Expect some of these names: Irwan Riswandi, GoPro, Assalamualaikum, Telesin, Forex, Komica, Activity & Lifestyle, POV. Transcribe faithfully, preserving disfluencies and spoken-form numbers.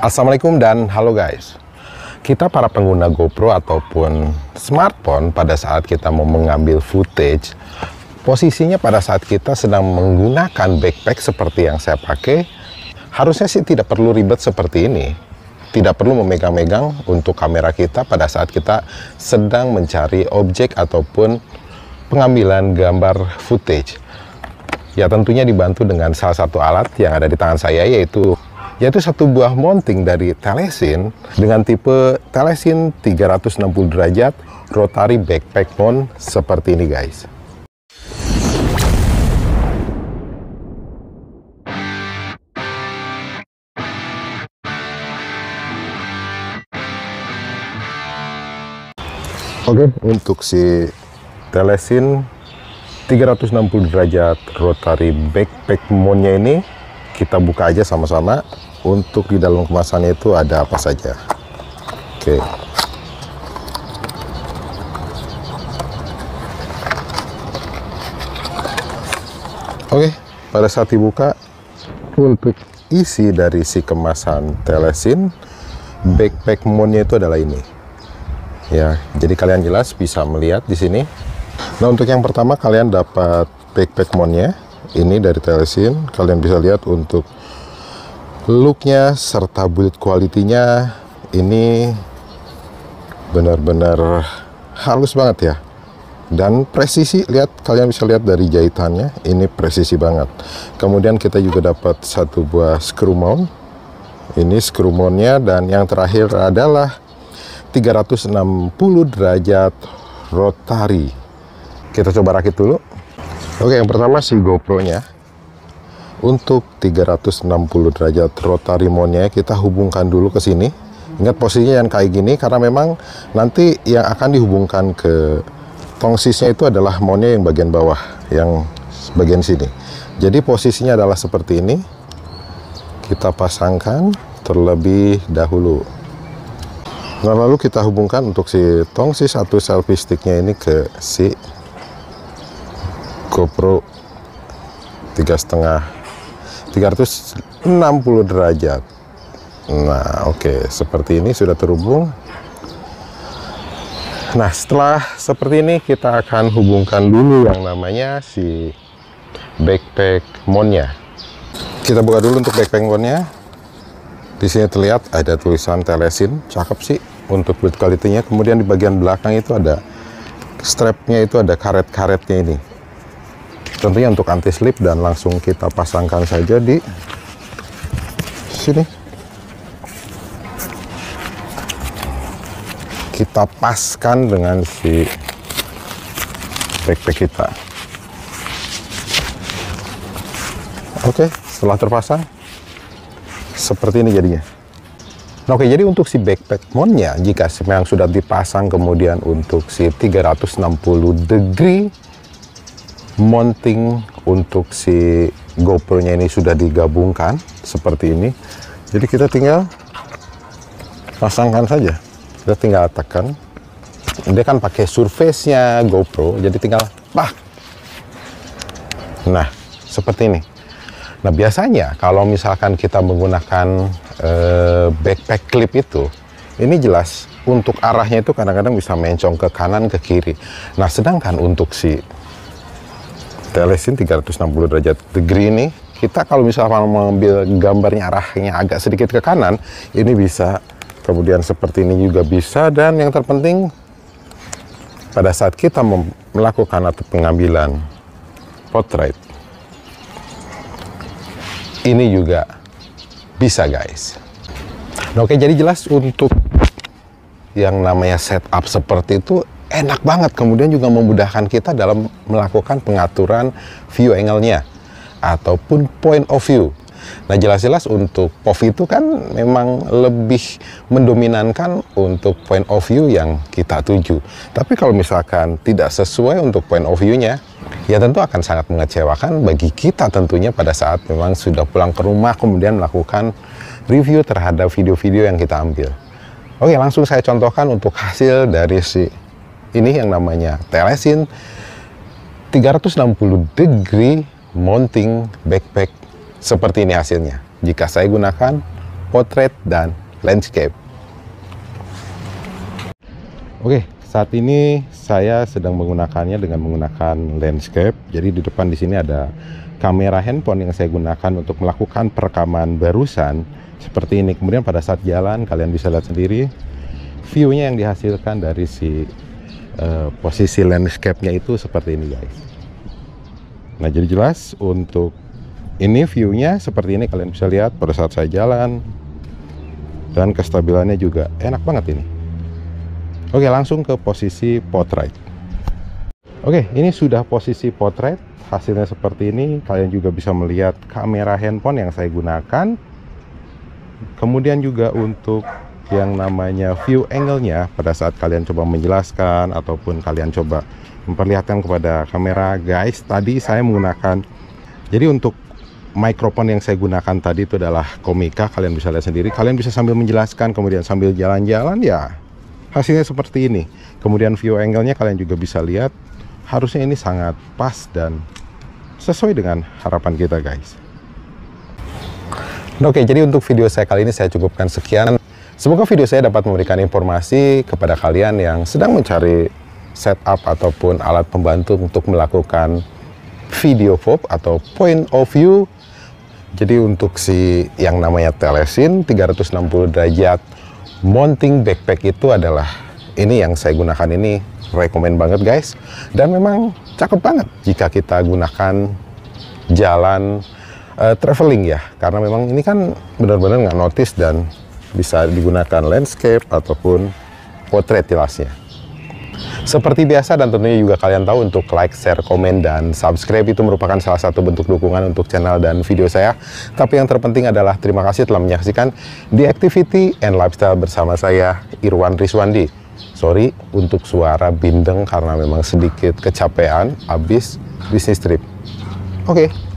Assalamualaikum dan halo guys. Kita para pengguna GoPro ataupun smartphone pada saat kita mau mengambil footage, posisinya pada saat kita sedang menggunakan backpack seperti yang saya pakai, harusnya sih tidak perlu ribet seperti ini. Tidak perlu memegang-megang untuk kamera kita pada saat kita sedang mencari objek ataupun pengambilan gambar footage. Ya tentunya dibantu dengan salah satu alat yang ada di tangan saya, yaitu yaitu satu buah mounting dari Telesin dengan tipe Telesin tiga ratus enam puluh derajat rotary backpack mount seperti ini guys. Oke, untuk si Telesin tiga ratus enam puluh derajat rotary backpack mountnya ini kita buka aja sama-sama. Untuk di dalam kemasannya itu ada apa saja. Oke. Oke, pada saat dibuka, untuk isi dari si kemasan Telesin backpack mountnya itu adalah ini. Ya, jadi kalian jelas bisa melihat di sini. Nah, untuk yang pertama kalian dapat backpack mountnya. Ini dari Telesin. Kalian bisa lihat untuk looknya serta build quality-nya ini benar-benar halus banget ya, dan presisi. Lihat, kalian bisa lihat dari jahitannya, ini presisi banget. Kemudian kita juga dapat satu buah screw mount, ini screw mount-nya, dan yang terakhir adalah tiga ratus enam puluh derajat rotary. Kita coba rakit dulu. Oke, yang pertama si GoPro-nya. Untuk tiga ratus enam puluh derajat rotary mount-nya kita hubungkan dulu ke sini. Ingat posisinya yang kayak gini, karena memang nanti yang akan dihubungkan ke tong sisnya itu adalah mount-nya yang bagian bawah, yang bagian sini. Jadi posisinya adalah seperti ini. Kita pasangkan terlebih dahulu. Nah, lalu kita hubungkan untuk si tong sis atau selfie stick-nya ini ke si GoPro tiga koma lima tiga ratus enam puluh derajat. Nah, oke, okay. Seperti ini sudah terhubung. Nah, setelah seperti ini kita akan hubungkan dulu yang namanya si backpack mount-nya. Kita buka dulu untuk backpack mount-nya. Di sini terlihat ada tulisan Telesin, cakep sih untuk build quality-nya. Kemudian di bagian belakang itu ada strap-nya, itu ada karet-karetnya ini. Tentunya untuk anti slip, dan langsung kita pasangkan saja di sini. Kita paskan dengan si backpack kita. Oke, setelah terpasang seperti ini jadinya. Nah, oke, jadi untuk si backpack mount-nya jika memang sudah dipasang, kemudian untuk si tiga ratus enam puluh degree mounting untuk si GoPro-nya ini sudah digabungkan seperti ini. Jadi kita tinggal pasangkan saja. Kita tinggal tekan. Dia kan pakai surface-nya GoPro, jadi tinggal pak. Nah, seperti ini. Nah, biasanya kalau misalkan kita menggunakan eh, backpack clip itu, ini jelas untuk arahnya itu kadang-kadang bisa mencong ke kanan, ke kiri. Nah, sedangkan untuk si Telesin tiga ratus enam puluh derajat degree ini, kita kalau misalnya mengambil gambarnya arahnya agak sedikit ke kanan, ini bisa, kemudian seperti ini juga bisa, dan yang terpenting pada saat kita melakukan atau pengambilan portrait ini juga bisa guys. Nah, oke, jadi jelas untuk yang namanya setup seperti itu enak banget, kemudian juga memudahkan kita dalam melakukan pengaturan view angle-nya ataupun point of view. Nah, jelas-jelas untuk P O V itu kan memang lebih mendominankan untuk point of view yang kita tuju. Tapi kalau misalkan tidak sesuai untuk point of view-nya, ya tentu akan sangat mengecewakan bagi kita tentunya pada saat memang sudah pulang ke rumah kemudian melakukan review terhadap video-video yang kita ambil. Oke, langsung saya contohkan untuk hasil dari si ini yang namanya Telesin tiga ratus enam puluh degree mounting backpack. Seperti ini hasilnya jika saya gunakan portrait, dan landscape. Oke, saat ini saya sedang menggunakannya dengan menggunakan landscape. Jadi di depan di sini ada kamera handphone yang saya gunakan untuk melakukan perekaman barusan seperti ini. Kemudian pada saat jalan kalian bisa lihat sendiri view-nya yang dihasilkan dari si uh, posisi landscape-nya itu seperti ini, guys. Nah, jadi jelas untuk ini view-nya seperti ini, kalian bisa lihat pada saat saya jalan, dan kestabilannya juga enak banget ini. Oke, langsung ke posisi portrait. Oke, ini sudah posisi portrait. Hasilnya seperti ini. Kalian juga bisa melihat kamera handphone yang saya gunakan. Kemudian juga untuk yang namanya view angle-nya, pada saat kalian coba menjelaskan ataupun kalian coba memperlihatkan kepada kamera, guys, tadi saya menggunakan, jadi untuk microphone yang saya gunakan tadi itu adalah Komica. Kalian bisa lihat sendiri. Kalian bisa sambil menjelaskan, kemudian sambil jalan-jalan, ya hasilnya seperti ini. Kemudian view angle-nya kalian juga bisa lihat. Harusnya ini sangat pas dan sesuai dengan harapan kita, guys. Oke, jadi untuk video saya kali ini saya cukupkan sekian. Semoga video saya dapat memberikan informasi kepada kalian yang sedang mencari setup ataupun alat pembantu untuk melakukan video P O V atau point of view. Jadi untuk si yang namanya Telesin tiga ratus enam puluh derajat mounting backpack itu adalah ini yang saya gunakan, ini rekomend banget, guys, dan memang cakep banget jika kita gunakan jalan uh, traveling ya, karena memang ini kan benar-benar nggak notice dan bisa digunakan landscape ataupun portrait jelasnya. Seperti biasa dan tentunya juga kalian tahu untuk like, share, komen, dan subscribe itu merupakan salah satu bentuk dukungan untuk channel dan video saya. Tapi yang terpenting adalah terima kasih telah menyaksikan The Activity and Lifestyle bersama saya, Irwan Riswandi. Sorry untuk suara bindeng karena memang sedikit kecapean habis bisnis trip. Oke.